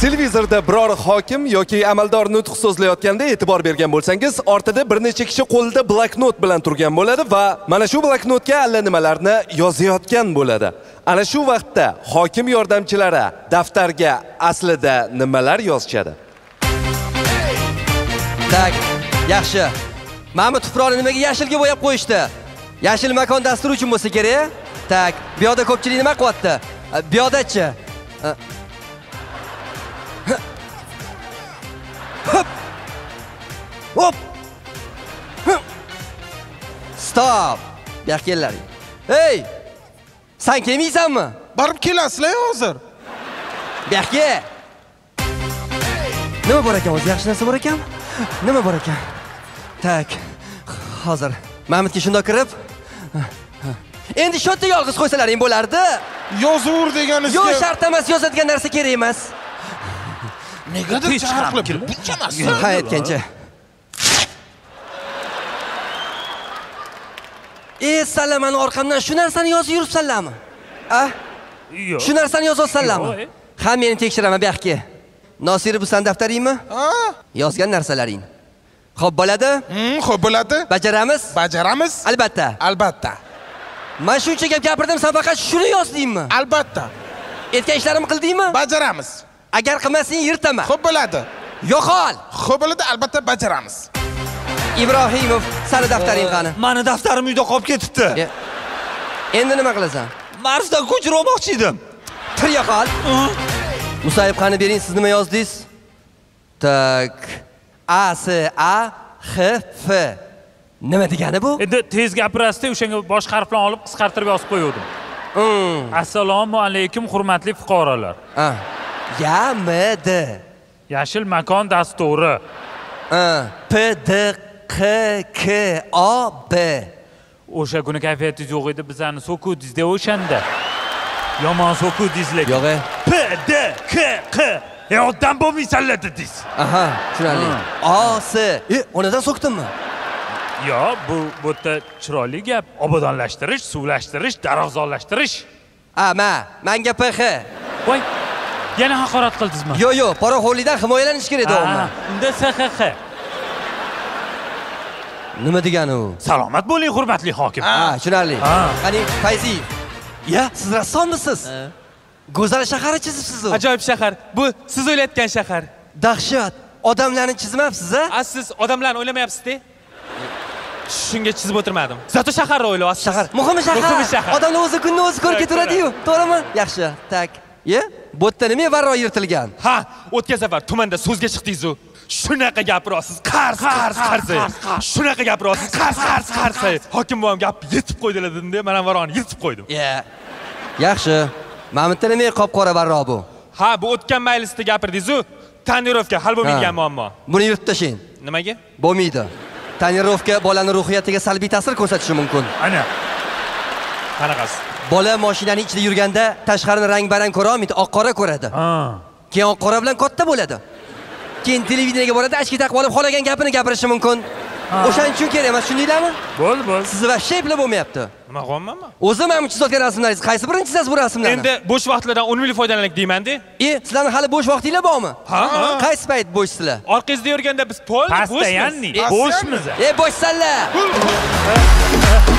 Televizorda biror hokim yoki amaldor nutq so'zlayotganda e'tibor bergan bo'lsangiz, ortada bir necha kishi qo'lida bloknot bilan turgan bo'ladi va mana shu bloknotga allanimalarni yozayotgan bo'ladi. Ana shu vaqtda hokim yordamchilari daftarga aslida nimalar yozishadi? Tak, yaxshi. Mana bu tuproqni nimaga yashilga bo'yab qo'yishdi? Yashil makon dasturi uchun bo'lsa kerak. Tak, bu yerda ko'pchilik nima qilyapti? Bu yerda-chi? Hop! Hop! Stop! Berkellaring. Hey! Sen kelmaysanmi? Barib kelasizlar hozir. Berke. Nima bor ekan? O'zi yaxshi narsa bor ekan? Nima bor ekan? Tak. Hozir Mamitga shundoq kirib. Endi shotni yolg'iz qo'ysalaring bo'lardi. Yozur deganingizga. Yo'q, shart emas, yozadigan narsa kerak emas. Negadir çarpıp girip bütçemezsin. Hayat gençe. Sallamani orqamdan shu narsani yozib yuribsanlarmi? A? Yo'q. Shu narsani yozolsanlarmi? Ha, meni tekshiraman bu yoqqa. Nosir, bu sen daftaringmi? Ha. Yozgan narsalaring. Xo'p bo'ladi? Xo'p bo'ladi. Bajaramiz? Bajaramiz. Albatta. Albatta. Men shuncha gap gapirdim, sen faqat shuni yozdingmi? Albatta. Aytgan ishlarimni qildingmi? Bajaramiz. Agar qilmasang yirtaman. Xo'p bo'ladi. Yo'qol. Xo'p bo'ladi, albatta bajaramiz. Ibrohimov, sari daftaring qani? Meni daftarim uyda qolib ketibdi. Endi nima qilasan? Marsdan ko'chirib olmoqchi edim. Tur yo'qol. Musayev qani bering, siz nima yozdingiz? Tak. A S A X F. Nima degani bu? Endi tez gapirasiz-da, o'shanga bosh harf bilan olib qisqartirib yozib qo'ydim. Assalomu alaykum, hurmatli fuqarolar. YMD. Yashil makon dasturi. PDQQAB. O'sha kuni kayfiyatingiz yo'q edi, bizani so'kudingiz deb o'shanda. Yomon so'kudingizlar. Yo'q. PDQQ. Odam bo'lmaysanlar dedingiz. Aha, chiroyli. OS. Onadan so'kdimmi? Yo'q, bu yerda chiroyli gap. Obodonlashtirish, suvlashtirish, daraxtzorlashtirish. Ma, menga PX. Voy. Yana haqorat qildingizmi? Yo'q, yo'q, poraxo'rlikdan himoyalanish kerak edi o'g'lim. Unda SXX. Nima degani u? Salomat bo'ling, hurmatli hokim. Ha, tushunarli. Qani, Fayziyev. Ya, siz rassomisiz? Go'zal shahar chizibsiz u. Ajoyib shahar. Bu siz o'ylayotgan shahar. Dahshat. Odamlarni chizmabsiz-a? Siz odamlarni o'ylamayapsiz-da? Shunga chizib o'tirmadim. Zato shaharni o'ylayapsiz. Shahar. Muhimi shahar. Odamlar o'zi kunni o'zi ko'rib keturadi-yu. To'g'rimi? Yaxshi. Tak. Ya? Bu yerda nima varroq yirtilgan? Ha, o'tgan safar tumanda so'zga chiqdingiz-ku. Shunaqa gapirasiz, qarz. Shunaqa gapirasiz, qarz. Hokim bo'lim gap yetib qo'ydilar dedim-da, men ham varroqni yirtib qo'ydim. Yaxshi. Mamitda nima qop-qora varroq bu? Ha, bu o'tgan mailingizda gapirdingiz-ku. Tonirovka hal bo'lmaydigan muammo. Buni yirtib tashing. Nimaga? Bo'lmaydi. Tonirovka bolaning ruhiyatiga salbiy ta'sir ko'rsatishi mumkin. Ana. Qanaqasi? Bola mashinaning ichida yurganda tashqarini rang-barang ko'ra olmaydi, oq-qora ko'radi. Keyin oq-qora bilan katta bo'ladi. Keyin televideniyaga boradi, achki taqib olib xolagan gapini gapirishi mumkin. O'shaning uchun kerak emas, tushundinglarmi? Bo'ldi. Siz va sheplar bo'lmayapti. Nima qilmanmi? O'zi mana bu chizotgan rasmlaringiz, qaysi birini chizasiz bu rasmlarni? Endi bo'sh vaqtlardan unumli foydalanaylik deyman-da. Sizlarning hali bo'sh vaqtinglar bormi? Ha. Qaysi payt bo'shsizlar? Orqangizda yurganda biz pol, bo'shmiz. Bo'shmiz. Bo'shsanlar.